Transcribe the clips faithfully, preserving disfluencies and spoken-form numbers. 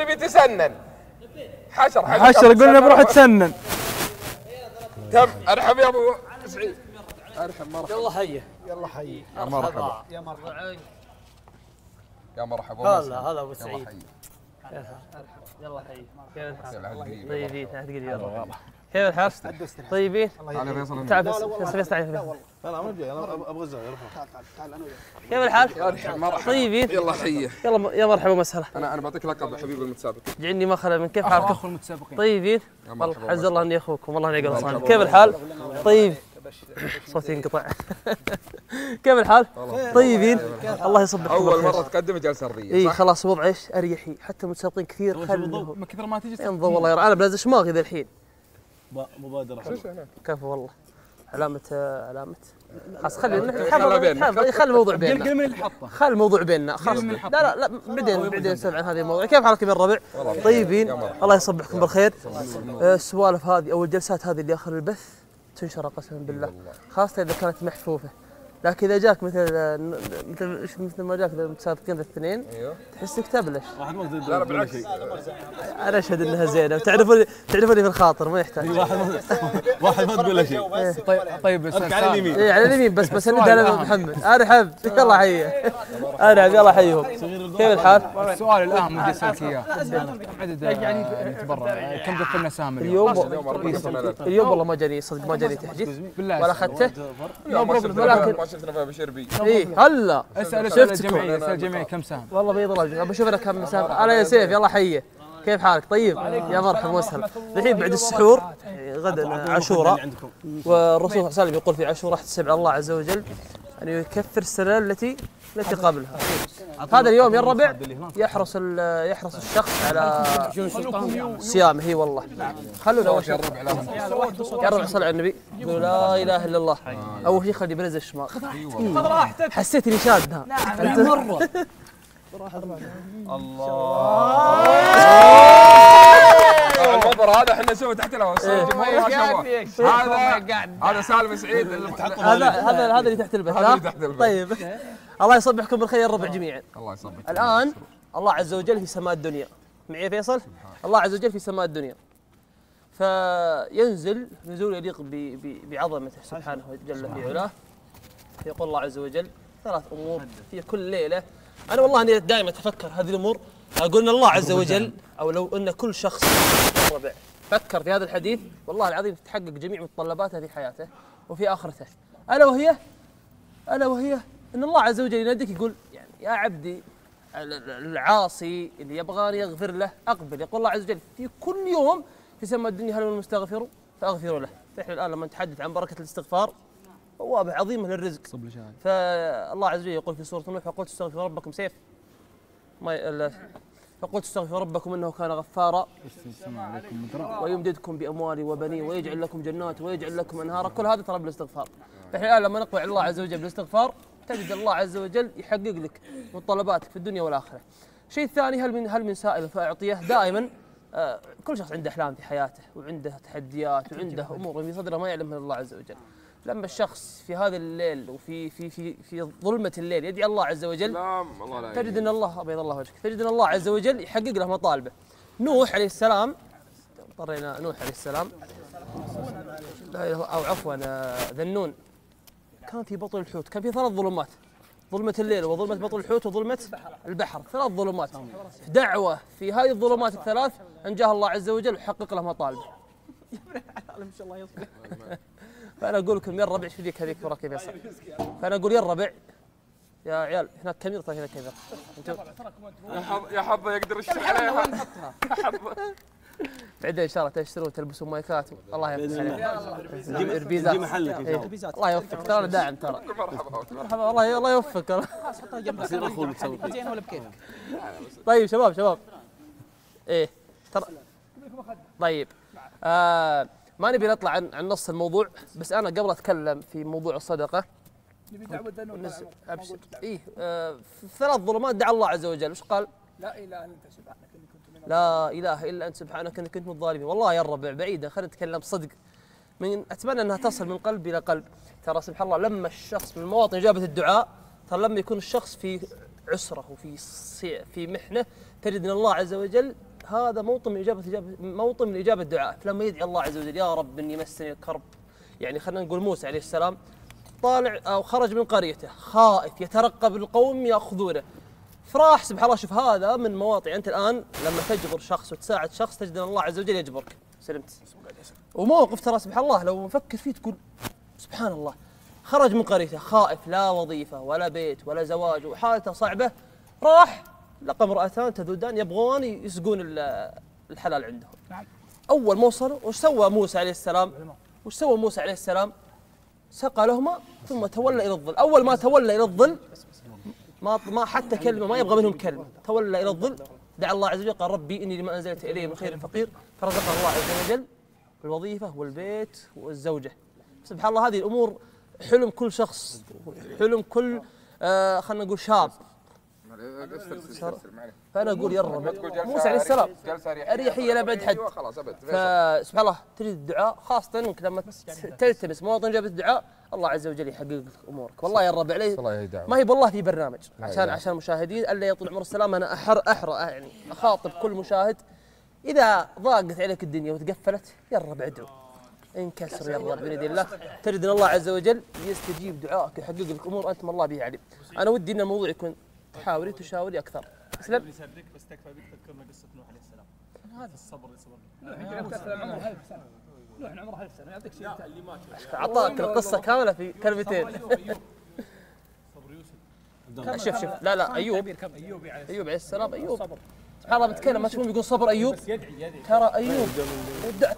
اللي بيتسنن حشر حشر, حشر قلنا بروح تسنن. تم. ارحب يا ابو سعيد. ارحب مرحبا. يلا حيه يلا حيه. يا مرحبا يا مرحبا يا مرحبا. هلا هلا ابو سعيد. يلا حيه. كيف الحال؟ طيبين يلا. كيف الحال؟ طيبين؟ تعال فيصل تعال فيصل تعال. لا لا ما ابي انا ابغى الزاويه. تعال تعال تعال انا وياك. كيف الحال؟ يا رحب مرحبا. طيبين؟ يلا حيه. يلا يا مرحبا ومسهلا. انا انا بعطيك لقب يا حبيبي المتسابق. جعلني ما خلى من كيف حالك؟ اخو المتسابقين. طيبين؟ والله عز الله اني اخوكم والله اني قلصان. كيف الحال؟ طيب. صوتي ينقطع. كيف الحال؟ طيبين؟ الله يصبحكم. اول مره تقدم جلسه ارضيه. اي خلاص وضع ايش؟ اريحي حتى المتسابقين كثير خلوا من كثر ما تجي انضوا والله يرى. انا بلازم شماغي ذا الحين. مبادره حلوه كفو والله. علامه علامه خلاص خلينا نحن خلي الموضوع بيننا. قل من اللي حطه. خلي الموضوع بيننا خلاص. لا لا لا بعدين بعدين نسولف عن هذا الموضوع. كيف حالكم يا الربع؟ طيبين؟ الله يصبحكم بالخير. السوالف هذه او الجلسات هذه اللي اخر البث تنشر قسما بالله، خاصة إذا كانت محفوفة، لكن إذا جاك مثل مثل مثل ما جاك المتسابقين الاثنين تحس انك تبلش. واحد ما يقدر. لا بالعكس أنا أشهد أنها زينة، تعرفوني تعرفوني في الخاطر ما يحتاج. واحد ما تقول له شيء. طيب طيب اركع على اليمين. إي على اليمين بس بس أنا أنا محمد أرحب يلا حيه. أرحب يلا حيهم. كيف الحال؟ السؤال الأهم اللي سألت إياه عدد نتبرع كم دفعنا سامر اليوم؟ اليوم والله ما جاني صدق ما جاني تحجيز ولا أخذته ولكن شفنا فيها بشير بي. اي هلا اسال اسال الجمعيه اسال الجمعيه كم سهم؟ والله بيض الله بشوف انا كم سهم. انا يا سيف يلا حيه. كيف حالك؟ طيب يا مرحبا وسهلا. الحين بعد السحور غدا عاشوراء والرسول صلى الله عليه وسلم يقول في عاشوراء احتسب على الله عز وجل ان يكفر السنه التي التي قبلها. هذا اليوم يا الربع يحرص يحرص الشخص على صيامه. اي والله خلونا اول شيء يا الربع صلى على النبي قولوا لا اله الا الله. اول شيء خلي بنزل الشمال. خذ راحتك. حسيت اني شادها. نعم مره. الله المنظر هذا احنا نسويه تحت الهواء. هذا هذا سالم بن سعيد. هذا هذا هذا اللي تحت البث. هذا اللي تحت البث. طيب الله يصبحكم بالخير يا الربع جميعا. الله يصبحكم. الان الله عز وجل في سماء الدنيا. معي يا فيصل؟ الله عز وجل في سماء الدنيا. فينزل نزول يليق بعظمته سبحانه وتعالى في علاه. يقول الله عز وجل ثلاث امور في كل ليله. انا والله اني دائما اتفكر هذه الامور. اقول ان الله عز وجل او لو ان كل شخص ربع فكر في هذا الحديث والله العظيم تتحقق جميع متطلباته في حياته وفي اخرته. الا وهي الا وهي ان الله عز وجل يناديك يقول يعني يا عبدي العاصي اللي يبغاني اغفر له اقبل. يقول الله عز وجل في كل يوم في سماء الدنيا هل من المستغفر فاغفروا له. فاحنا الان لما نتحدث عن بركه الاستغفار بوابه عظيمه للرزق. فالله عز وجل يقول في سوره نوح فقلت استغفروا ربكم سيف ما فقلت استغفروا ربكم انه كان غفارا ويمددكم باموال وبنين ويجعل لكم جنات ويجعل لكم انهارا. كل هذا ترى بالاستغفار. فاحنا الان لما نقوى على الله عز وجل بالاستغفار تجد الله عز وجل يحقق لك متطلباتك في الدنيا والاخره. الشيء الثاني هل من هل من سائل فاعطيه. دائما آه كل شخص عنده احلام في حياته وعنده تحديات وعنده امور في صدره ما يعلمها الله عز وجل. لما الشخص في هذا الليل وفي في في في ظلمه الليل يدعي الله عز وجل تجد ان الله ابيض الله وجهك تجد ان الله عز وجل يحقق له مطالبه. نوح عليه السلام اضطرينا نوح عليه السلام او عفوا ذنون كان في بطن الحوت كان في ثلاث ظلمات ظلمه الليل وظلمه بطن الحوت وظلمه البحر ثلاث ظلمات. دعوه في هذه الظلمات الثلاث انجاه الله عز وجل وحقق له مطالبه. ان شاء الله يصبر. فانا اقول لكم يا الربع ايش فيك هذيك وراك يا فيصل. فانا اقول يا الربع يا عيال هناك كاميرا ترى هناك كاميرا. يا حظه يقدر يشتغل عليها. بعدين ان شاء الله تشترون تلبسون مايكات الله يفتح عليك. ربيزات دي محلك ان شاء الله. الله يوفقك ترى انا داعم ترى. مرحبا مرحبا والله الله يوفقك. خلاص حطها جنبك اخوك زين ولا بكيفك. طيب شباب شباب ايه ترى طيب آه ما نبي نطلع عن عن نص الموضوع بس انا قبل اتكلم في موضوع الصدقه نبي دعوه ذنوب. ابشر ايه آه ثلاث ظلمات دعا الله عز وجل وش قال؟ لا اله الا انت سبحانك اني كنت من لا اله الا انت سبحانك اني كنت من الظالمين. والله يا الربع بعيده خلينا نتكلم بصدق من اتمنى انها تصل من قلب الى قلب. ترى سبحان الله لما الشخص من مواطن اجابه الدعاء ترى لما يكون الشخص في عسره وفي في محنه، تجد ان الله عز وجل هذا موطن من اجابه موطن من اجابه الدعاء، فلما يدعي الله عز وجل يا رب اني مسني الكرب، يعني خلينا نقول موسى عليه السلام طالع او خرج من قريته خائف يترقب القوم ياخذونه، فراح سبحان الله. شوف هذا من مواطن، يعني انت الان لما تجبر شخص وتساعد شخص تجد ان الله عز وجل يجبرك. سلمت. وموقف ترى سبحان الله لو نفكر فيه تقول سبحان الله، خرج من قريته خائف لا وظيفه ولا بيت ولا زواج وحالته صعبه، راح لقى امرأتان تذودان يبغون يسقون الحلال عندهم. نعم. اول ما وصلوا وش سوى موسى عليه السلام؟ وش سوى موسى عليه السلام؟ سقى لهما ثم تولى الى الظل، اول ما تولى الى الظل ما ما حتى كلمه، ما يبغى منهم كلمه، تولى الى الظل دعا الله عز وجل قال ربي اني لما انزلت اليه من خير فقير، فرزقه الله عز وجل الوظيفه والبيت والزوجه. سبحان الله هذه الامور حلم كل شخص، حلم كل آه خلينا نقول شاب. فانا اقول يا رب موسى عليه السلام اريحيه لابعد حد. فسبحان الله تجد الدعاء خاصه انك لما تلتمس مواطن اجابه الدعاء الله عز وجل يحقق لك امورك. والله يا رب عليه ما هي والله في برنامج عشان عشان المشاهدين الا يطول عمر السلام، انا احر احرى يعني اخاطب كل مشاهد، اذا ضاقت عليك الدنيا وتقفلت يا رب ادعو انكسر يا رب بيد الله، تجد ان الله عز وجل يستجيب دعائك ويحقق لك امور انت ما الله به عليم. انا ودي ان الموضوع يكون تحاوري تشاوري اكثر. تسلم. بس تكفى بك تذكرنا قصه نوح عليه السلام. هذا الصبر اللي صبرنا. نوح ألف سنه. نوح عمره ألف سنه يعطيك شيء تعليمات. اعطاك القصه كامله في كلمتين. صبر يوسف. شوف شوف لا لا ايوب ايوب عليه السلام ايوب. سبحان الله بتكلم ما تشوفون بيقول صبر ايوب. ترى ايوب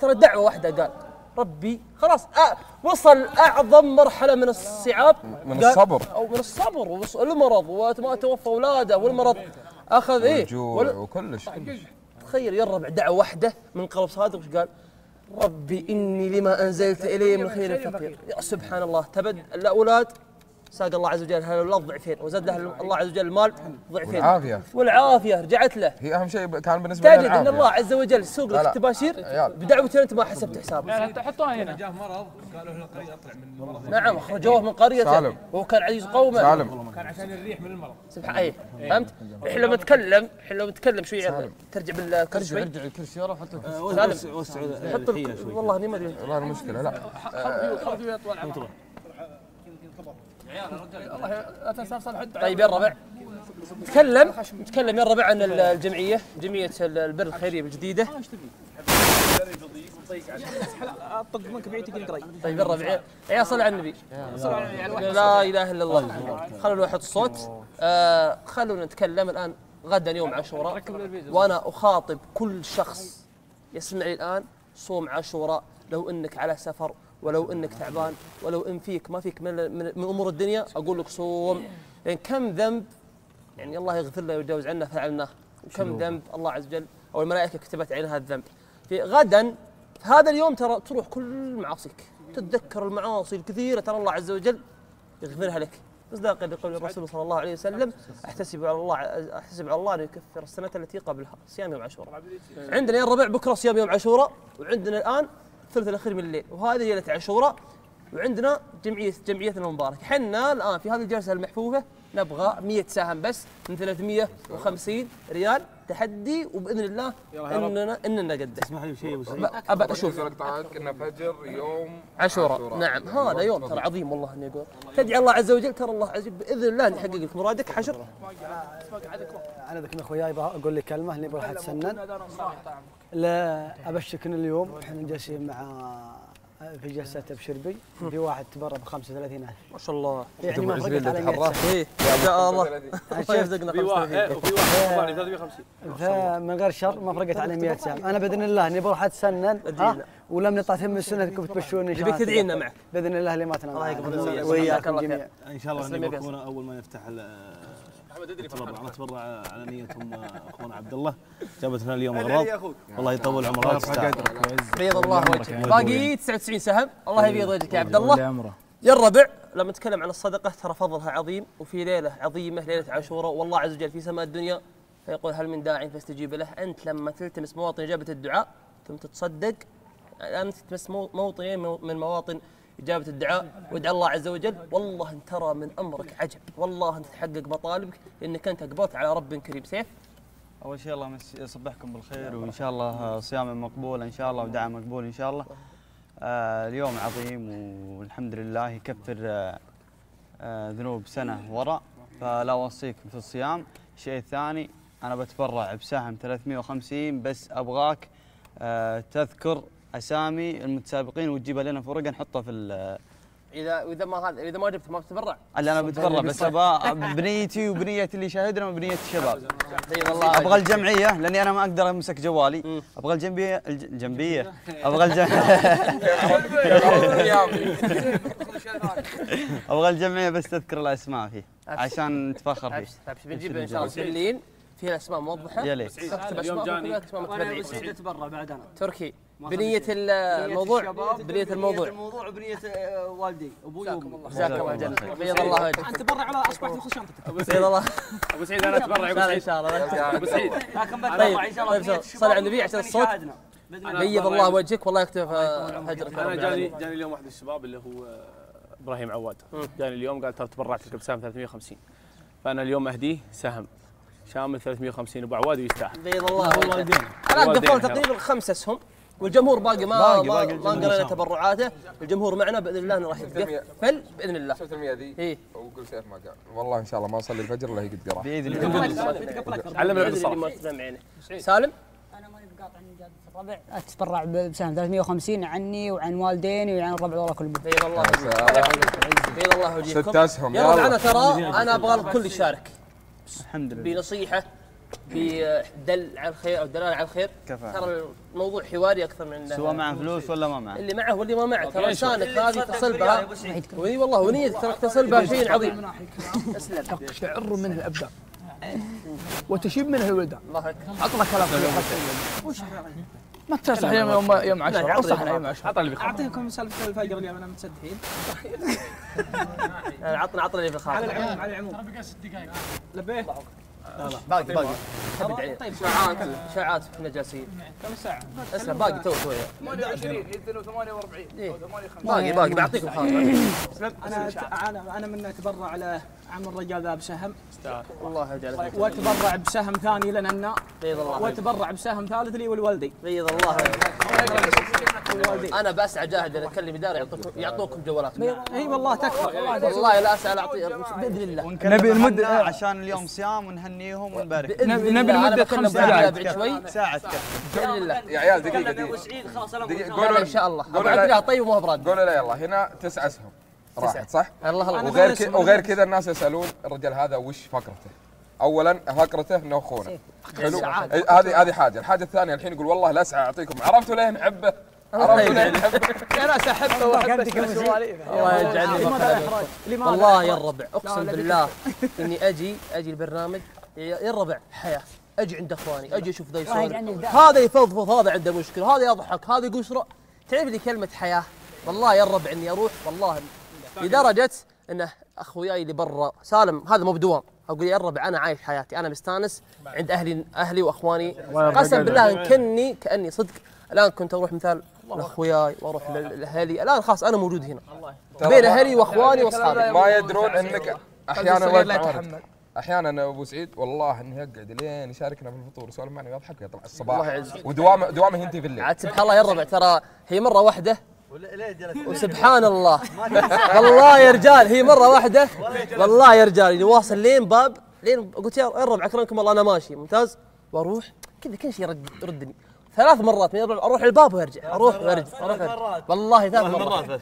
ترى دعوه واحده قال ربي خلاص أه وصل اعظم مرحله من الصعاب من الصبر او من الصبر والمرض وما توفى اولاده والمرض اخذ ايه وكل شيء. تخيل يا رب دعوه واحده من قلب صادق وش قال؟ ربي اني لما انزلت الي من خير فقير. يا سبحان الله تبد الاولاد ساق الله عز وجل الاولاد ضعفين وزاد له الله عز وجل المال ضعفين والعافيه والعافيه رجعت له. هي اهم شيء كان بالنسبه لنا تجد ان الله عز وجل سوق لك التباشير بدعوتين انت ما حسبت حسابك. يعني حطوها هنا. جاه مرض قالوا له القريه اطلع من المرض. نعم اخرجوه من قريته وهو كان عزيز قومه. سالم كان عشان الريح من المرض. سبحان اي فهمت؟ احنا لما نتكلم احنا لما نتكلم شويه ترجع بالكرسي شوي. ارجع الكرسي ورا حط الكرسي وسع حط والله اني ما ادري والله المشكله لا خذوا يطول الله لا تنسى صالح. طيب يا الربع تكلم تكلم يا الربع عن الجمعيه جمعيه البر الخيريه الجديده. اطق منك بعيد تقول قريب. طيب يا الربع يا صل على النبي. لا اله الا الله. خلونا نحط الصوت آه خلونا نتكلم الان. غدا يوم عاشوراء وانا اخاطب كل شخص يسمعني الان صوم عاشوراء لو انك على سفر ولو انك تعبان ولو ان فيك ما فيك من, من امور الدنيا اقول لك صوم. يعني كم ذنب يعني الله يغفر له ويتجاوز عنا فعلناه، وكم ذنب الله عز وجل او الملائكه كتبت علينا هذا الذنب. في غدا في هذا اليوم ترى تروح كل معاصيك تتذكر المعاصي الكثيره ترى الله عز وجل يغفرها لك. مصداقا لقول الرسول صلى الله عليه وسلم احتسب على الله احتسب على الله ان يكفر السنه التي قبلها. صيام يوم عاشوراء عندنا يا الربع بكره صيام يوم عاشوراء، وعندنا الان الثلث الاخير من الليل وهذه ليله عاشوراء، وعندنا جمعيه جمعيتنا المباركه. حنا الان في هذه الجلسه المحفوفه نبغى مئة سهم بس من ثلاثمئة وخمسين ريال تحدي، وباذن الله اننا اننا نقدر. اسمح لي شيء ابى اشوف كنا فجر يوم عاشوراء. نعم هذا يوم ترى عظيم والله اني اقول تدعي الله عز وجل ترى الله عز وجل باذن الله نحقق لك مرادك. حشر انا ذاك من اخوياي بقول لك كلمه اللي بروح اتسنن. لا ابشرك ان اليوم احنا جالسين مع في جلسه ابشر بي في واحد تبرع ب خمسة وثلاثين ألف ما شاء الله. يعني ما فرقت على ايه يا الله شايف دقنا في واحد وفي واحد ثلاثمئة وخمسين من غير شر ما فرقت على مئة سهم. انا باذن الله اني بروح اتسنن ولم نطلع من سنتكم تبشرون ان شاء الله. تبيك تدعي لنا معك باذن الله اللي ما تنام الله يقبل وياك الجميع ان شاء الله. اني بكون اول ما نفتح أتبرع. أنا أتبرع على نيتهم أخونا عبد الله جابتنا اليوم أغراض والله يطول عمرك بيض الله وجهك. باقي تسعة وتسعين سهم الله يبيض وجهك يا عبد الله. يا الربع لما نتكلم عن الصدقة ترى فضلها عظيم، وفي ليلة عظيمة ليلة عاشوراء والله عز وجل في سماء الدنيا فيقول هل من داع فاستجيب له. أنت لما تلتمس مواطن إجابة الدعاء ثم تتصدق أنت تلتمس موطنين من مواطن إجابة الدعاء، وادعى الله عز وجل، والله أن ترى من أمرك عجب، والله أن تتحقق مطالبك لأنك أنت أقبلت على رب كريم. سيف، أول شيء الله يصبحكم بالخير، وإن شاء الله صيام مقبول إن شاء الله ودعاء مقبول إن شاء الله. آه اليوم عظيم والحمد لله يكفر آه آه ذنوب سنة وراء، فلا أوصيكم في الصيام. الشيء الثاني أنا بتبرع بسهم ثلاثمئة وخمسين، بس أبغاك آه تذكر اسامي المتسابقين وتجيبها لنا في ورقه نحطها في ال اذا اذا ما هذا اذا ما جبت ما بتتبرع. اللي انا بتبرع بس ابغى بنيتي وبنيه اللي شاهدنا وبنيه الشباب. والله ابغى الجمعيه لاني انا ما اقدر امسك جوالي، ابغى الجنبيه الجنبيه ابغى الجنبيه ابغى الجمعيه بس تذكر الاسماء فيه عشان نتفخر فيه. بنجيب ان شاء الله سلين فيها اسماء موضحه. يا ليت اكتب اسماء متبرعين. انا اتبرع بعد انا. تركي بنية الموضوع بنية الموضوع الموضوع بنية والدي ابوي وامي. جزاك الله خير. بيض الله وجهك. انت تبرع على اصبحت تاخذ شنطتك. بيض الله ابو سعيد. انا اتبرع ابو سعيد ان شاء الله. ابو سعيد لكن بتبرع ان شاء الله. صل على النبي عشان الصوت. بيض الله وجهك والله يكتب اجرك. انا جاني جاني اليوم واحد من الشباب اللي هو ابراهيم عواد، جاني اليوم قال ترى تبرعت لك بسهم ثلاثمئة وخمسين، فانا اليوم اهديه سهم شامل ثلاثمئة وخمسين ابو عواد ويستاهل. بيض الله وجهك. الان قفلنا تقريبا خمس اسهم والجمهور باقي ما ما قرينا تبرعاته، الجمهور معنا باذن الله انه راح يتقفل باذن الله. شفت المية ذي؟ اي وقول سيف ما قال، والله ان شاء الله ما اصلي الفجر الا هي قد قرأت. باذن الله. علمنا بالاتصال. سالم؟ انا ماني بقاطع من اجازه الربع، اتبرع بسهم ثلاثمئة وخمسين عني وعن والديني وعن الربع وراء كلهم. بيض الله وجهكم. بيض الله وجهكم. ست اسهم يا رب. انا ترى انا ابغى الكل يشارك. الحمد لله. بنصيحه، بدل على الخير او دلاله على الخير. كفى. ترى الموضوع حواري اكثر من انه سواء معه فلوس ولا ما معه، اللي معه واللي ما معه ترى لسانك هذه تصل بها. اي والله ونيتك ترى تصل بها شيء عظيم. اسلم. تقشعر منه الابدان وتشيب منه الولدان. الله اكبر. عطنا كلام. وش ما تسرح يوم يوم عشرة. عطنا يوم عشرة. عطنا اللي بخاطرك. اعطيكم سالفه الفجر اليوم انا متسدحين. عطنا عطنا اللي بخاطرك. على العموم على العموم. ترى بقى ست دقائق. لبيه؟ باقي باقي طيب ساعات ساعات احنا جالسين كم ساعه؟ اسلم باقي تو شويه ثمانية وعشرين يدلوا ثمانية وأربعين ثمانية وخمسين باقي باقي بعطيكم خاطر. انا انا انا من اتبرع على عم الرجال ذا بسهم والله يجعله، واتبرع بسهم ثاني لنا، واتبرع بسهم ثالث لي والوالدي. بيض الله وجهك. انا بسعى جاهد ان اكلم اداره يعطوكم يعطوكم جوالاتكم. اي والله تكفى والله لا اسال اعطي باذن الله. نبي المده عشان اليوم صيام ونهنيهم ونبارك. نبي المده خمس دقائق بعد شوي ساعه تكفى باذن الله. يا عيال دقيقه دقيقه قولوا ان شاء الله قولوا طيب وما براد قولوا لا. يلا هنا تسع اسهم راحت صح؟ الله الله. وغير كذا وغير كذا الناس يسالون الرجل هذا وش فقرته؟ اولا فقرته انه اخونا. حلو هذه هذه حاجه، الحاجه الثانيه الحين يقول والله لا اسعى اعطيكم، عرفتوا ليه نحبه؟ عرفتوا ليه نحبه؟ يا ناس احبه واحبك الله يجعلني والله يا الربع اقسم بالله اني اجي اجي البرنامج يا الربع حياه، اجي عند اخواني اجي اشوف ذا يسولف هذا يفضفض هذا عنده مشكله هذا يضحك هذا يقول تعرف لي كلمه حياه والله يا الربع اني اروح والله لدرجه انه اخوياي اللي برا سالم هذا مو بدوام اقول يا الربع انا عايش حياتي انا مستانس عند اهلي اهلي واخواني قسم بالله ان كني كاني صدق الان كنت اروح مثال لاخوياي واروح لاهلي الان خلاص انا موجود هنا بين اهلي واخواني واصحابي ما يدرون انك احيانا لا تتحمل. احيانا ابو سعيد والله انه يقعد لين يشاركنا في الفطور يسولف معنا ويضحك ويطلع الصباح ودوامه دوامه ينتهي بالليل. عاد سبحان الله يا الربع ترى هي مره واحده وسبحان الله والله يا رجال هي مره واحده والله يا رجال واصل لين باب لين قلت يا الربع اكرمكم والله انا ماشي ممتاز واروح كذا كل شيء يردني ثلاث مرات من اروح الباب وارجع اروح وارجع اروح والله ثلاث مرات بس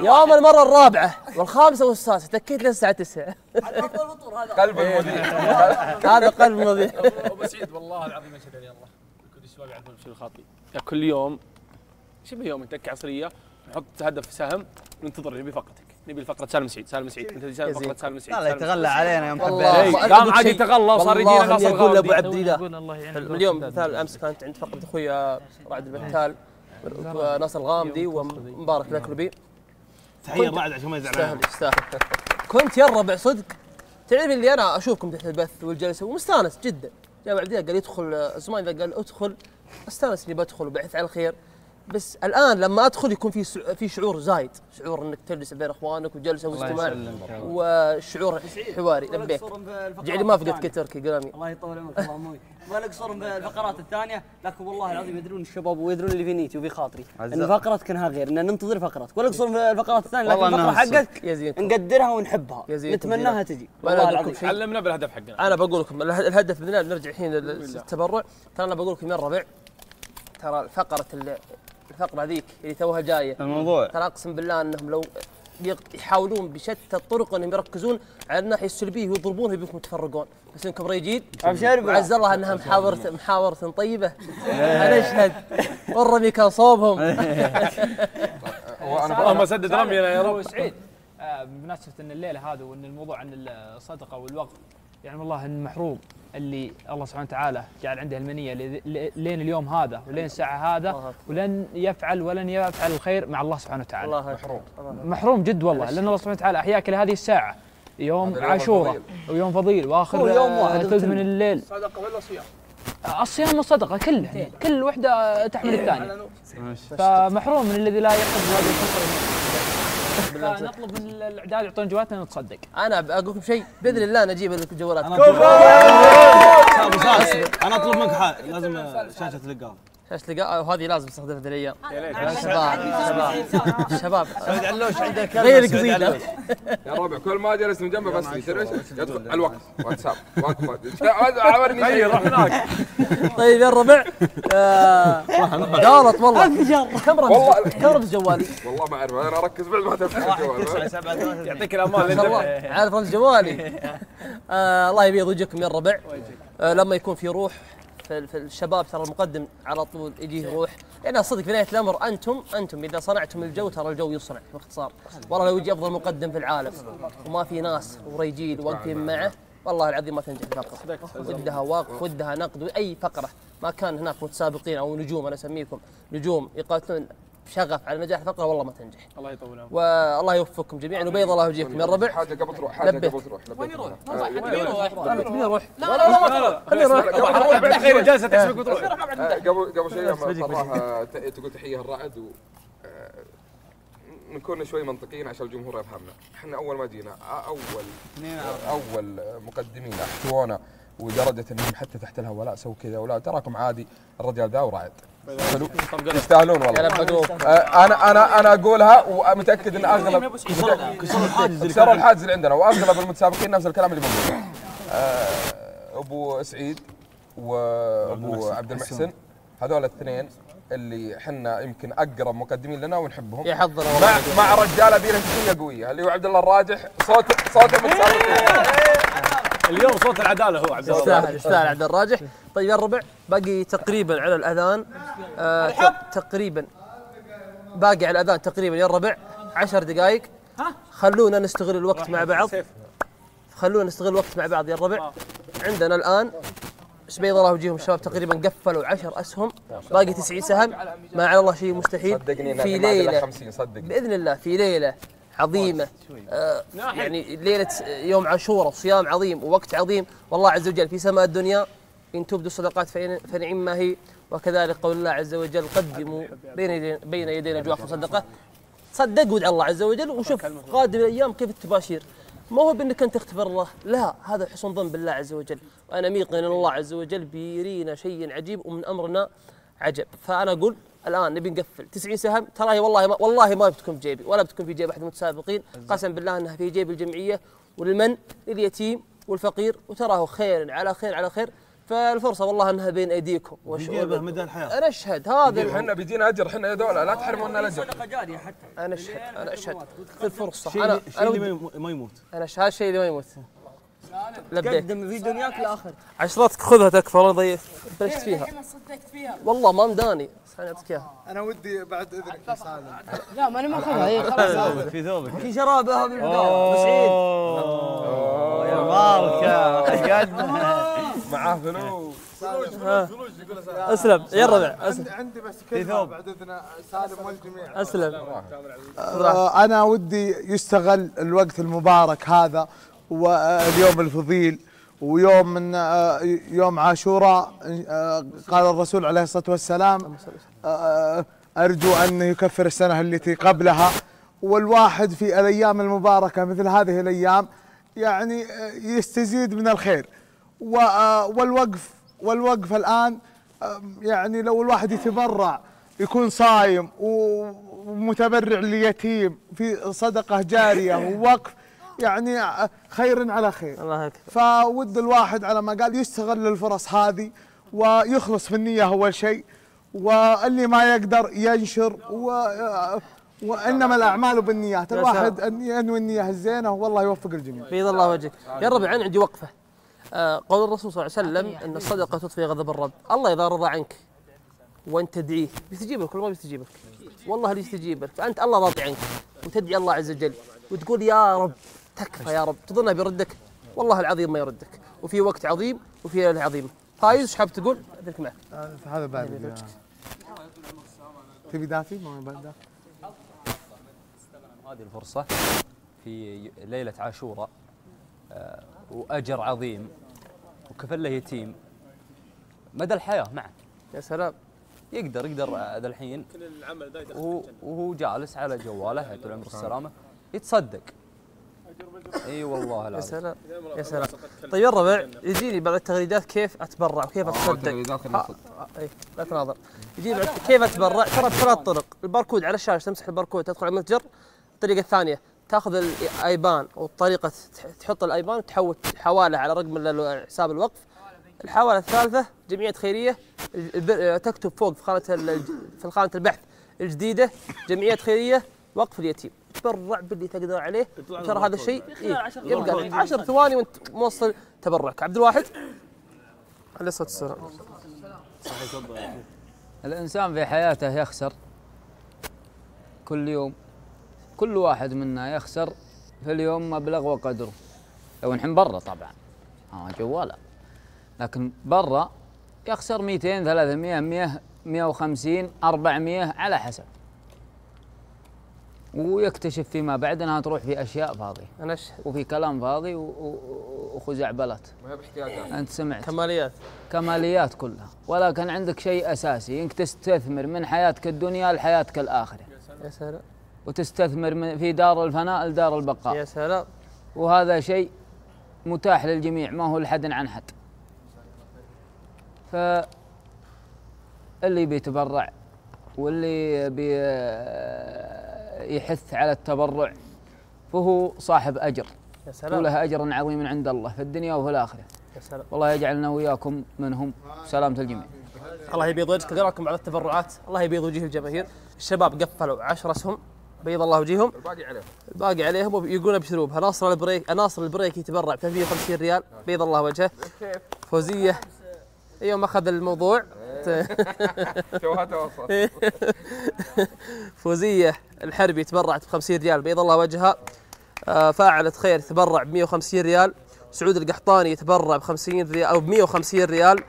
يوم المره الرابعه والخامسه والسادسه تكيت للساعه تسعة. قلب المذيع هذا قلب المذيع. ابو سعيد والله العظيم اشهد ان الله كل الشباب يعرفون شو الخاطي كل يوم شبه يوم تكة عصريه نحط هدف في سهم وننتظر نبي فقرتك نبي فقره سالم سعيد سالم سعيد انت تجي فقره سالم سعيد. لا لا يتغلى علينا يوم حبينا قام عاد يتغلى وصار يجينا ناس يقول ابو عبد الله اليوم مثال امس كانت عند فقره اخويا رعد البتال ناصر الغامدي ومبارك الاكربي تحيه رعد عشان ما يزعلون. كنت يا الربع صدق تعرف اللي انا اشوفكم تحت البث والجلسه ومستانس جدا. جاء عبد الله قال يدخل عثمان قال ادخل استانس اني بدخل وبعث على الخير بس الان لما ادخل يكون في في شعور زايد، شعور انك تجلس بين اخوانك وجلسه واجتماع وشعور حواري. لبيك جعلي ما فقدت كتركي قلامي. الله يطول عمرك الله اموي. ما نقصر بالفقرات الثانيه، لكن والله العظيم يدرون الشباب ويدرون اللي في نيتي وفي خاطري ان فقرتك انها غير، ان ننتظر فقرتك، ولا نقصر بالفقرات الثانيه لكن الفقره حقك نقدرها ونحبها نتمناها تجي. والله العظيم علمنا بالهدف حقنا. انا بقول لكم الهدف بدنا نرجع الحين للتبرع، ترى انا بقول لكم يا الربع، ترى فقره الفقره ذيك اللي توها جايه الموضوع، ترى اقسم بالله انهم لو يحاولون بشتى الطرق انهم يركزون على الناحيه السلبيه ويضربونها بيكم تفرقون، بس انكم ريجين عز الله انها محاوره محاوره طيبه. انا اشهد والرمي كان صوبهم. والله ما سدد رمي يا رب. سعيد بمناسبه ان الليله هذا وان الموضوع عن الصدقه والوقف، يعني والله ان محروم اللي الله سبحانه وتعالى جعل عنده المنيه لين اليوم هذا ولين الساعه هذا ولن يفعل ولن يفعل الخير مع الله سبحانه وتعالى. محروم محروم جد والله، لان الله سبحانه وتعالى احياك لهذه الساعه يوم عاشوراء ويوم فضيل واخر ثلث من الليل. صدقه ولا صيام؟ الصيام والصدقه كلها يعني كل وحده تحمل الثانيه، فمحروم من الذي لا يحب هذه الفطره. نطلب من الاعداد يعطون جواتنا نتصدق. انا بقول لكم شيء باذن الله نجيب لكم جوالات. انا اطلب منك حال لازم شاشه لقاء. شاشه لقاء وهذه لازم استخدمها هذه الايام. شباب شباب سعيد علوش عنده كلمه غير قصيده يا ربع، كل ما جلست من جنبه بس يدخل الوقت واتساب وقت هذا عاورني. اي روح هناك. طيب يا الربع دارت والله والله كرب جوالي والله ما اعرف انا اركز بعد ما تفتح الجوال. يعطيك الامان عارف رمز جوالي. الله يبيض وجهكم يا الربع لما يكون في روح في الشباب، ترى المقدم على طول يجيه روح، لأن صدق في نهاية الأمر أنتم أنتم إذا صنعتم الجو ترى الجو يصنع باختصار. والله لو يجي أفضل مقدم في العالم وما في ناس وريجيل واقفين معه والله العظيم ما تنجح الفقرة، ودها وقف ودها نقد وأي فقرة ما كان هناك متسابقين أو نجوم، أنا أسميكم نجوم يقاتلون شغف على نجاح الفقره والله ما تنجح. الله يطول عمرك والله يوفقكم جميعا وبيض الله وجهكم يا الربع. حاجه قبل تروح، حاجه قبل تروح. وين يروح؟ خليني اروح. لا لا لا خليني اروح بعد خير جلسه تسبق وتروح. قبل قبل شيء صراحه تقول تحيه الرعد ونكون شوي منطقيين عشان الجمهور يفهمنا. احنا اول ما جينا اول اول مقدمين احتوونا ودرجه انهم حتى تحت لها ولا سووا كذا ولا تراكم عادي. الرجال ذا ورعد يستاهلون والله. انا انا انا اقولها ومتاكد ان اغلب كسروا الحاجز اللي عندنا واغلب المتسابقين نفس الكلام اللي بنقوله. ابو سعيد وابو عبد المحسن هذول الاثنين اللي احنا يمكن اقرب مقدمين لنا ونحبهم. يحضروا مع مع رجاله بيرهجيه قويه اللي هو عبد الله الراجح. صوت صوت المتسابقين اليوم صوت العداله هو عبد الله. يستاهل يستاهل عبد الراجح. طيب يا الربع باقي تقريبا على الاذان آه تقريبا باقي على الاذان تقريبا يا الربع عشر دقائق. خلونا نستغل الوقت مع بعض، خلونا نستغل الوقت مع بعض يا الربع. عندنا الان بيض الله وجههم الشباب تقريبا قفلوا عشر اسهم باقي تسعين سهم. ما على الله شيء مستحيل في ليله باذن الله، في ليله عظيمة آه يعني ليلة يوم عاشوراء وصيام عظيم ووقت عظيم. والله عز وجل في سماء الدنيا إن تبدوا الصدقات فنعم ما هي، وكذلك قول الله عز وجل قدموا بين بين يدينا جواكم صدقة. صدق ودع الله عز وجل وشوف قادم الأيام كيف التباشير. ما هو بأنك أنت تختبر الله، لا هذا حسن ظن بالله عز وجل، وأنا ميقن أن الله عز وجل بيرينا شيء عجيب ومن أمرنا عجب. فأنا أقول الان نبي نقفل تسعين سهم، تراي والله ما والله ما بتكون في جيبي ولا بتكون في جيب احد المتسابقين، قسم بالله انها في جيب الجمعيه ولمن؟ لليتيم والفقير، وتراه خير على خير على خير. فالفرصه والله انها بين ايديكم وشعوبكم مدى الحياه. انا اشهد هذا احنا بيدينا اجر احنا يا دوله لا تحرمونا الاجر. انا اشهد انا اشهد الفرصه شي انا شيء اللي ما يموت. انا اشهد الشيء اللي ما يموت. لبيك قدم في دنياك لاخرتك عشراتك خذها تكفى ولا ضيعت بلشت فيها. والله ما مداني يعطيك اياها. انا ودي بعد اذنك يا سالم. لا ماني ماخذها هي خلاص في ثوبك في شرابها بالبدايه. سعيد يا مباركه قدها معاه فلوس فلوس فلوس يقولها. اسلم يا الربع عندي بس كلمه بعد اذن سالم والجميع. اسلم. انا ودي يستغل الوقت المبارك هذا واليوم الفضيل ويوم من يوم عاشوراء. قال الرسول عليه الصلاة والسلام أرجو أن يكفر السنة التي قبلها، والواحد في الأيام المباركة مثل هذه الأيام يعني يستزيد من الخير. والوقف والوقف الآن يعني لو الواحد يتبرع، يكون صايم ومتبرع ليتيم في صدقة جارية ووقف، يعني خير على خير. الله أكبر. فود الواحد على ما قال يستغل الفرص هذه ويخلص في النية أول شيء، واللي ما يقدر ينشر، و... وإنما الأعمال بالنيات. الواحد ينوي النية الزينة والله يوفق الجميع. بيض الله وجهك يا ربي. عن عندي وقفة، قول الرسول صلى الله عليه وسلم أن الصدقة تطفي غضب الرب. الله إذا رضى عنك وأنت تدعيه بيستجيبك، كل ما بيستجيبك والله اللي يستجيبك. فأنت الله راضي عنك وتدعي الله عز وجل وتقول يا رب تكفى يا رب، تظنها بيردك؟ والله العظيم ما يردك. وفي وقت عظيم وفي ليلة عظيمة. فايز ايش حاب تقول؟ أذلك معك هذا بعد تبي دافي ما بعد هذه الفرصة في ليلة عاشوراء وأجر عظيم وكفله يتيم مدى الحياة معه. يا سلام. يقدر يقدر هذا الحين وهو جالس على جواله طول عمره السلامة يتصدق. اي والله العظيم. يا سلام يا سلام. طيب يا الربع يجيني بعد التغريدات كيف اتبرع وكيف اتصدق. اي لا تناظر. يجيني كيف اتبرع، ترى ثلاث طرق. الباركود على الشاشه، تمسح الباركود تدخل على المتجر. الطريقه الثانيه تاخذ الايبان او الطريقه تحط الايبان وتحول حواله على رقم حساب الوقف. الحواله الثالثه جمعيه خيريه، تكتب فوق في خانه في خانه البحث الجديده جمعيه خيريه وقف اليتيم، تبرع باللي تقدر عليه. ترى هذا الشيء يبقى لك عشر ثواني وانت موصل تبرعك. عبد الواحد عليه الصلاه والسلام. الانسان في حياته يخسر كل يوم، كل واحد منا يخسر في اليوم مبلغ وقدره. لو نحن برا طبعا اه جواله، لكن برا يخسر مئتين ثلاثمئة مئة مئة وخمسين أربعمئة على حسب، ويكتشف فيما بعد انها تروح في اشياء فاضيه وفي كلام فاضي وخزعبلات ما هي باحتياجات. انت سمعت كماليات كماليات كلها، ولا كان عندك شيء اساسي انك تستثمر من حياتك الدنيا لحياتك الاخره. يا سلام. وتستثمر من في دار الفناء لدار البقاء. يا سلام. وهذا شيء متاح للجميع، ما هو لحد عن حد. فاللي بيتبرع واللي بي يحث على التبرع فهو صاحب أجر. يا سلام. وله أجر عظيم عند الله في الدنيا وفي الآخرة. يا سلام. والله يجعلنا وياكم منهم. سلامة الجميع. الله يبيض وجهك. قراكم على التبرعات. الله يبيض وجه الجماهير. الشباب قفلوا عشرة اسهم، بيض الله وجههم. الباقي عليهم الباقي عليهم ويقولون ابشروا بها. ناصر البريك ناصر البريك يتبرع ب ثلاثمئة وخمسين ريال، بيض الله وجهه. فوزية يوم أخذ الموضوع توها توصل. فوزية الحربي تبرعت ب خمسين ريال، بيض الله وجهها. فاعلة خير تبرع ب مئة وخمسين ريال. سعود القحطاني تبرع ب خمسين ريال او ب مئة وخمسين ريال.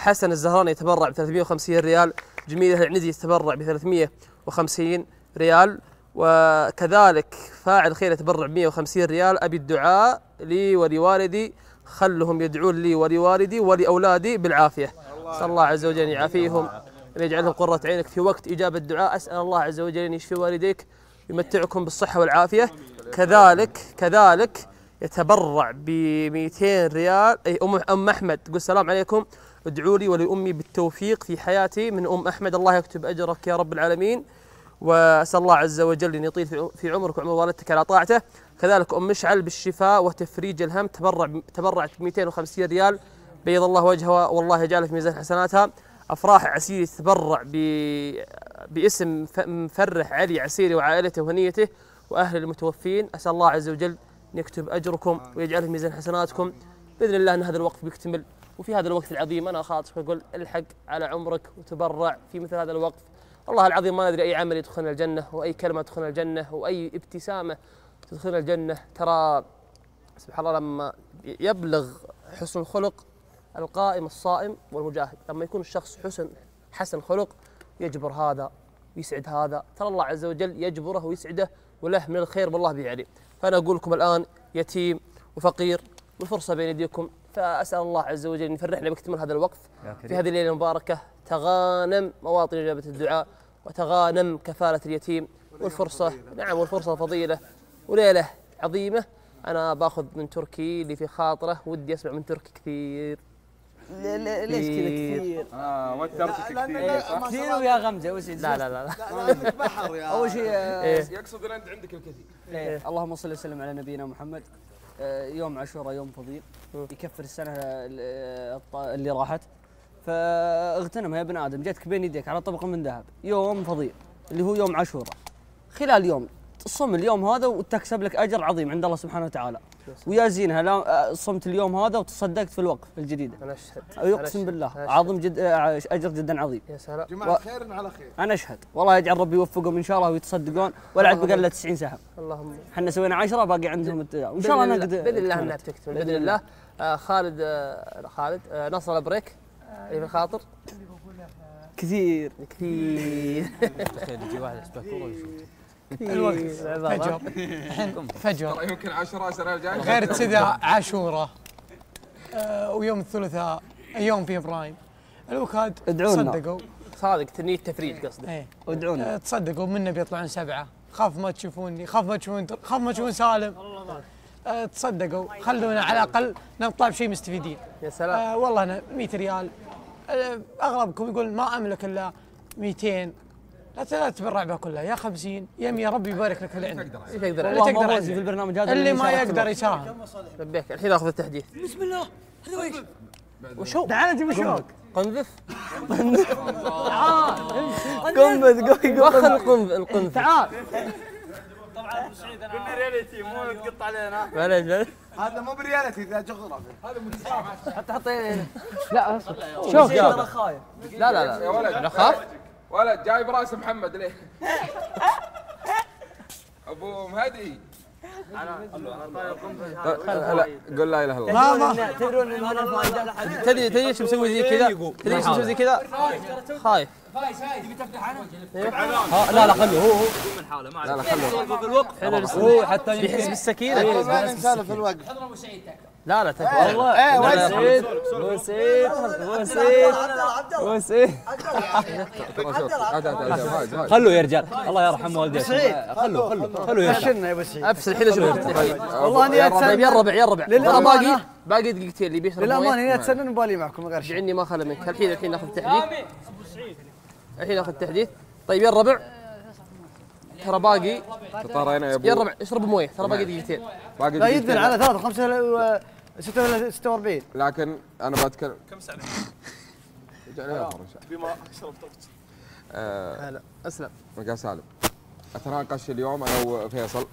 حسن الزهراني تبرع ب ثلاثمئة وخمسين ريال. جميلة العنزي تبرع ب ثلاثمئة وخمسين ريال، وكذلك فاعل خير تبرع ب مئة وخمسين ريال. ابي الدعاء لي ولوالدي، خلهم يدعون لي ولوالدي ولأولادي بالعافية. أسأل الله عز وجل أن يعافيهم أن يجعلهم قرة عينك في وقت إجابة الدعاء. أسأل الله عز وجل أن يشفي والديك يمتعكم بالصحة والعافية. كذلك كذلك يتبرع ب مئتين ريال أي أم أم أحمد تقول السلام عليكم، ادعوا لي ولأمي بالتوفيق في حياتي من أم أحمد، الله يكتب أجرك يا رب العالمين، وأسأل الله عز وجل أن يطيل في عمرك وعمر والدتك على طاعته. كذلك أم مشعل بالشفاء وتفريج الهم تبرع تبرعت ب مئتين وخمسين ريال، بيض الله وجهها والله يجعله في ميزان حسناتها. أفراح عسيري تتبرع باسم مفرح علي عسيري وعائلته وهنيته وأهل المتوفين. أسأل الله عز وجل أن يكتب أجركم ويجعله في ميزان حسناتكم. بإذن الله أن هذا الوقف بيكتمل، وفي هذا الوقت العظيم أنا خاطر أقول الحق على عمرك وتبرع في مثل هذا الوقف. والله العظيم ما ندري أي عمل يدخلنا الجنة، وأي كلمة تدخلنا الجنة، وأي ابتسامة تدخلنا الجنة. ترى سبحان الله لما يبلغ حسن الخلق القائم الصائم والمجاهد، لما يكون الشخص حسن حسن خلق يجبر هذا ويسعد هذا، ترى الله عز وجل يجبره ويسعده وله من الخير والله به عليه. فأنا أقول لكم الآن يتيم وفقير والفرصة بين يديكم، فأسأل الله عز وجل أن يفرحنا باكتمال هذا الوقف في هذه الليلة المباركة. تغانم مواطن إجابة الدعاء، وتغانم كفالة اليتيم والفرصة، نعم والفرصة فضيلة وليلة عظيمة. أنا باخذ من تركي اللي في خاطره، ودي أسمع من تركي كثير. ليش كذا كثير؟ اه ما تركي كثير كثير ويا غمزه وش؟ لا لا لا لا بحر يا اول شيء يقصد ان انت عندك الكثير. اللهم صل وسلم على نبينا محمد. يوم عاشوراء يوم فضيل يكفر السنه اللي راحت، فاغتنمها يا ابن ادم، جاتك بين يديك على طبق من ذهب. يوم فضيل اللي هو يوم عاشوراء، خلال يوم صم اليوم هذا وتكسب لك اجر عظيم عند الله سبحانه وتعالى. ويا زينها لا صمت اليوم هذا وتصدقت في الوقف الجديده. انا اشهد اقسم بالله عظم جد اجر جدا عظيم. يا سلام جماعه و... خير على خير. انا اشهد والله يجعل ربي يوفقهم ان شاء الله ويتصدقون، ولا عاد بقى الا تسعين سهم. اللهم احنا سوينا عشرة باقي عندهم وان شاء الله نقدر باذن الله انها بتكتمل باذن الله. آه خالد آه خالد آه نصر البريك اللي في الخاطر كثير كثير. تخيل يجي واحد يسبق والله ويشوت الوقت فجر فجر يمكن عشرة جاي غير كذا عاشوراء آه ويوم الثلاثاء يوم في ابراهيم الوكاد تصدقوا صادق تنيه تفريد قصدك ايه. ادعونا آه تصدقوا منا بيطلعون سبعه. خاف ما تشوفوني، خاف ما تشوفون، خاف ما تشوفون سالم آه تصدقوا خلونا على الاقل نطلع بشيء مستفيدين. يا سلام آه والله انا مئة ريال آه اغلبكم يقول ما املك الا مئتين، لا تتبرع بها كلها، يا خمسين يا مية ربي يبارك لك في العلم. اللي تقدر اللي تقدر في البرنامج هذا اللي ما يقدر يساهم. لبيك الحين اخذ التحديث. بسم الله هذا وش؟ وشو؟ تعال جيب وشوك. قنذف قنذف قنبذ واخذ القنذف القنذف تعال. طبعا ابو سعيد انا قلنا رياليتي مو تقط علينا. هذا مو برياليتي ذا جغرافي، هذا مساحه حتى حطينا هنا. لا اصبر شوف انا خايف. لا لا يا ولد انا خاف ولد جاي براس محمد ليه؟ ابو مهدي انا انا طاير قنبله. قول لا اله الا الله. تدرون ان انا فايده احد. تدري تدري ايش مسوي زي كذا؟ تدري ايش مسوي زي كذا؟ خايف خايف تبي تفتح انا؟ لا لا خلوه هو هو من حاله ما عليه. لا لا خلوه في الوقف حلو حتى يحس بالسكينه. ما نسالف في الوقف. حضر ابو سعيد تكفى. لا لا تكفى والله. ايه وسيد وسيد وسيد وسيد خلوه يا رجال الله يرحم والديك. خلوه خلوه خلوه يا رجال. ابس الحين اشوف والله اني اتسنن. يا الربع يا الربع ترى باقي باقي دقيقتين اللي بيشرب للامانه اني اتسنن وبالي معكم من غير شيء. عني ما خلى منك الحين الحين ناخذ تحديث. الحين ناخذ تحديث. طيب يا الربع ترى باقي تطارينا يا ابو يا الربع اشرب مويه ترى باقي دقيقتين. لا يدل على ثلاثة خمسة ستة وأربعين لكن انا بتكلم كم سنه رجعنا بما اشرب طقت. هلا اسلم يا سالم. اتناقش اليوم انا وفيصل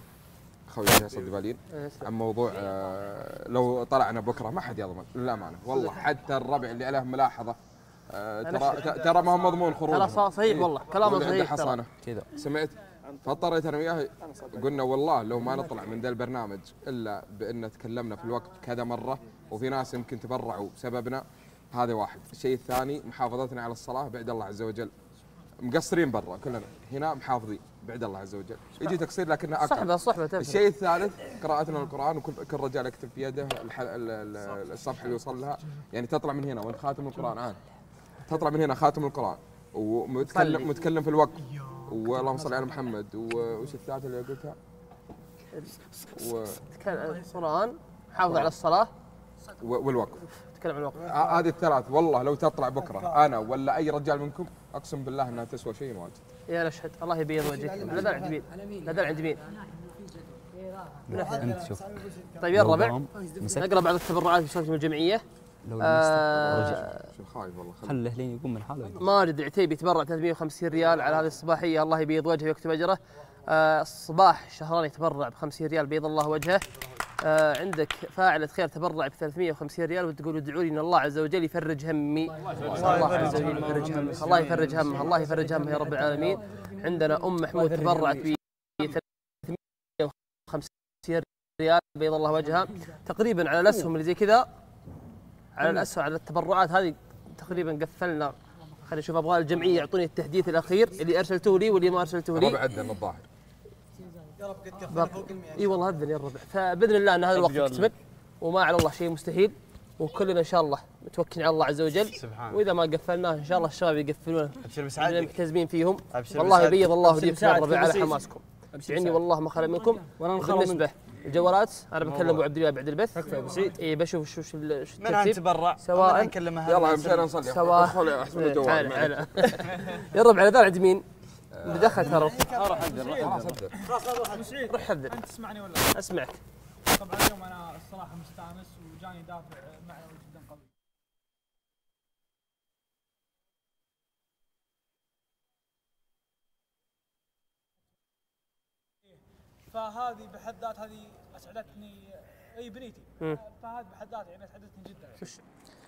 خوي فيصل دبالين عن موضوع آه لو طلعنا بكره ما حد يضمن للامانه والله. حتى الربع اللي عليه ملاحظه آه ترى ترى ما هو مضمون خروج. ترى صحيح والله كلامه صحيح حصانه كذا سمعت. فاضطريت انا وياه قلنا والله لو ما نطلع من ذا البرنامج الا بان تكلمنا في الوقت كذا مره وفي ناس يمكن تبرعوا بسببنا. هذا واحد. الشيء الثاني محافظتنا على الصلاه بعد الله عز وجل. مقصرين برا كلنا، هنا محافظين بعد الله عز وجل. يجي تقصير لكنه اكثر. صحبه صحبه تفرق. الشيء الثالث قراءتنا للقران، وكل رجال يكتب في يده الصفحه اللي يوصل لها، يعني تطلع من هنا وانت خاتم القران الان. تطلع من هنا خاتم القران ومتكلم متكلم في الوقت. واللهم صل على محمد. وش الثالثة اللي قلتها؟ تتكلم عن القرآن، حافظ على الصلاة والوقف. تتكلم عن الوقف. هذه الثلاث والله لو تطلع بكرة أنا ولا أي رجال منكم أقسم بالله أنها تسوى شيء واجد. يا نشهد الله يبيض وجهكم. لا دلع عند مين؟ لا دلع عند مين؟ أنت شوف. طيب يا الربع نقرأ بعض التبرعات في شركة الجمعية. لو آه خايف والله. خله لين يقوم من حاله. ماجد العتيبي تبرع ثلاثمئة وخمسين ريال على هذه الصباحيه الله يبيض وجهه ويكتب اجره. آه صباح شهراني تبرع ب خمسين ريال بيض الله وجهه. آه عندك فاعله خير تبرع ب ثلاثمئة وخمسين ريال وتقول ادعوا لي ان الله عز وجل يفرج همي. الله عز وجل يفرج همي، الله يفرج همه، الله يفرج همه يا رب العالمين. عندنا ام محمود تبرعت ب ثلاثمئة وخمسين ريال بيض الله وجهها. تقريبا على الاسهم اللي زي كذا على الاسهم على التبرعات هذه تقريبا قفلنا. خلينا نشوف ابغى الجمعيه يعطوني التحديث الاخير اللي ارسلته لي واللي ما ارسلته لي. الربع عدنا الظاهر. يا رب قد كفلنا فوق المئة. اي والله اذن يا الربع. فباذن الله ان هذا الوقت يكتمل وما على الله شيء مستحيل. وكلنا ان شاء الله متوكلين على الله عز وجل سبحانه. واذا ما قفلناه ان شاء الله الشباب يقفلونه، ابشر بسعادتك، ملتزمين فيهم. والله يبيض الله وجهك يا ربي على حماسكم، يعني والله ما خلى منكم. بالنسبه الجوالات انا بكلم ابو عبد الله بعد البث، تكفى ابو سعيد، اي بشوف شو شو الترتيب نتبرع سواء نكلمها، يلا مشان نصلي سواء احسن الجوال يا رب. على ذا عند مين بدخل ترى؟ اروح احذر خلاص، اروح روح حذر. انت تسمعني ولا؟ اسمعك طبعا. اليوم انا الصراحه مستانس وجاني دافع معنوي جدا قوي. فهذه بحد ذات هذه اسعدتني، اي بنيتي، فهذه بحد ذاتها يعني اسعدتني جدا.